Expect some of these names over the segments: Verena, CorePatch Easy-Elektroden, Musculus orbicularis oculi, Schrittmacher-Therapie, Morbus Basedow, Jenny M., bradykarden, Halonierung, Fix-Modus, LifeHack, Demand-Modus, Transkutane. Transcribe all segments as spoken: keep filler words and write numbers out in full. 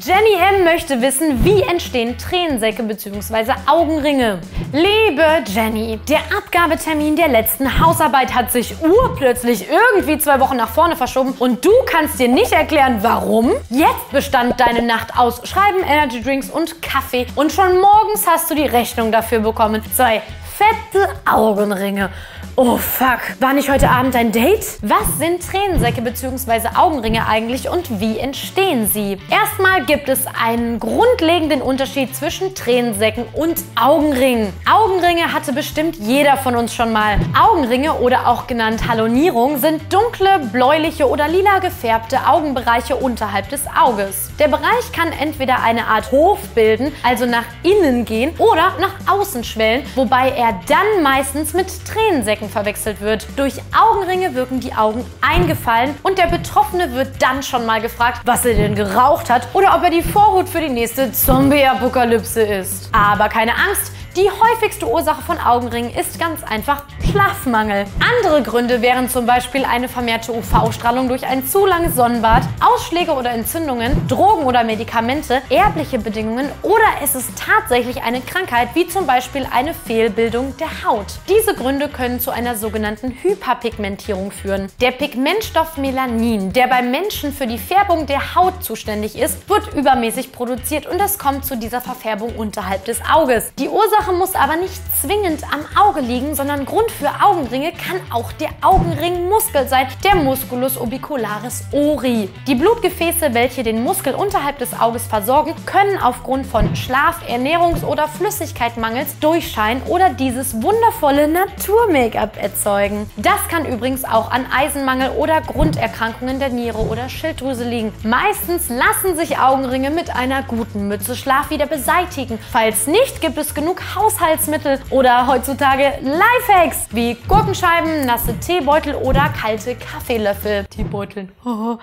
Jenny M. möchte wissen, wie entstehen Tränensäcke bzw. Augenringe. Liebe Jenny, der Abgabetermin der letzten Hausarbeit hat sich urplötzlich irgendwie zwei Wochen nach vorne verschoben und du kannst dir nicht erklären, warum? Jetzt bestand deine Nacht aus Schreiben, Energydrinks und Kaffee und schon morgens hast du die Rechnung dafür bekommen. Zwei fette Augenringe. Oh fuck, war nicht heute Abend ein Date? Was sind Tränensäcke bzw. Augenringe eigentlich und wie entstehen sie? Erstmal gibt es einen grundlegenden Unterschied zwischen Tränensäcken und Augenringen. Augenringe hatte bestimmt jeder von uns schon mal. Augenringe oder auch genannt Halonierung sind dunkle, bläuliche oder lila gefärbte Augenbereiche unterhalb des Auges. Der Bereich kann entweder eine Art Hof bilden, also nach innen gehen oder nach außen schwellen, wobei er dann meistens mit Tränensäcken verwechselt wird. Durch Augenringe wirken die Augen eingefallen und der Betroffene wird dann schon mal gefragt, was er denn geraucht hat oder ob er die Vorhut für die nächste Zombie-Apokalypse ist. Aber keine Angst, die häufigste Ursache von Augenringen ist ganz einfach Schlafmangel. Andere Gründe wären zum Beispiel eine vermehrte U V-Strahlung durch ein zu langes Sonnenbad, Ausschläge oder Entzündungen, Drogen oder Medikamente, erbliche Bedingungen oder es ist tatsächlich eine Krankheit, wie zum Beispiel eine Fehlbildung der Haut. Diese Gründe können zu einer sogenannten Hyperpigmentierung führen. Der Pigmentstoff Melanin, der beim Menschen für die Färbung der Haut zuständig ist, wird übermäßig produziert und es kommt zu dieser Verfärbung unterhalb des Auges. Die Ursache muss aber nicht zwingend am Auge liegen, sondern Grund für Augenringe kann auch der Augenringmuskel sein, der Musculus orbicularis oculi. Die Blutgefäße, welche den Muskel unterhalb des Auges versorgen, können aufgrund von Schlaf-, Ernährungs- oder Flüssigkeitmangels durchscheinen oder dieses wundervolle Natur-Make-up erzeugen. Das kann übrigens auch an Eisenmangel oder Grunderkrankungen der Niere oder Schilddrüse liegen. Meistens lassen sich Augenringe mit einer guten Mütze Schlaf wieder beseitigen. Falls nicht, gibt es genug Haushaltsmittel oder heutzutage Lifehacks wie Gurkenscheiben, nasse Teebeutel oder kalte Kaffeelöffel. Teebeuteln.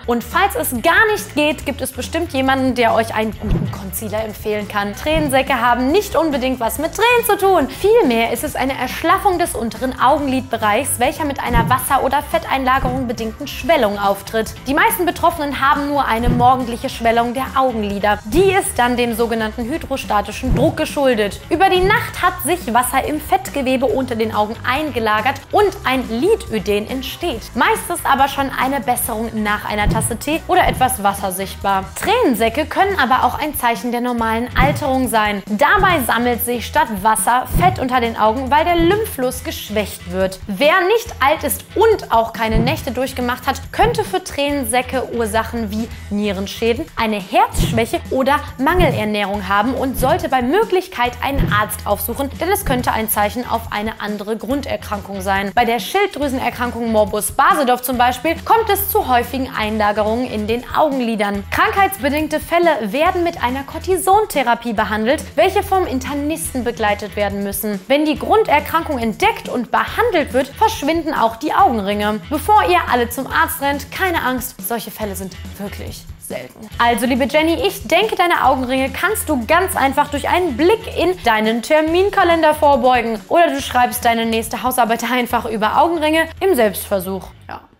Und falls es gar nicht geht, gibt es bestimmt jemanden, der euch einen guten Concealer empfehlen kann. Tränensäcke haben nicht unbedingt was mit Tränen zu tun. Vielmehr ist es eine Erschlaffung des unteren Augenlidbereichs, welcher mit einer Wasser- oder Fetteinlagerung bedingten Schwellung auftritt. Die meisten Betroffenen haben nur eine morgendliche Schwellung der Augenlider. Die ist dann dem sogenannten hydrostatischen Druck geschuldet. Über die Nacht hat sich Wasser im Fettgewebe unter den Augen eingelagert und ein Lidödem entsteht. Meist ist aber schon eine Besserung nach einer Tasse Tee oder etwas Wasser sichtbar. Tränensäcke können aber auch ein Zeichen der normalen Alterung sein. Dabei sammelt sich statt Wasser Fett unter den Augen, weil der Lymphfluss geschwächt wird. Wer nicht alt ist und auch keine Nächte durchgemacht hat, könnte für Tränensäcke Ursachen wie Nierenschäden, eine Herzschwäche oder Mangelernährung haben und sollte bei Möglichkeit einen Arzt aufsuchen, denn es könnte ein Zeichen auf eine andere Grunderkrankung sein. Bei der Schilddrüsenerkrankung Morbus Basedow zum Beispiel kommt es zu häufigen Einlagerungen in den Augenlidern. Krankheitsbedingte Fälle werden mit einer Cortisontherapie behandelt, welche vom Internisten begleitet werden müssen. Wenn die Grunderkrankung entdeckt und behandelt wird, verschwinden auch die Augenringe. Bevor ihr alle zum Arzt rennt, keine Angst, solche Fälle sind wirklich selten. Also liebe Jenny, ich denke, deine Augenringe kannst du ganz einfach durch einen Blick in deinen Terminkalender vorbeugen. Oder du schreibst deine nächste Hausarbeit einfach über Augenringe im Selbstversuch. Ja.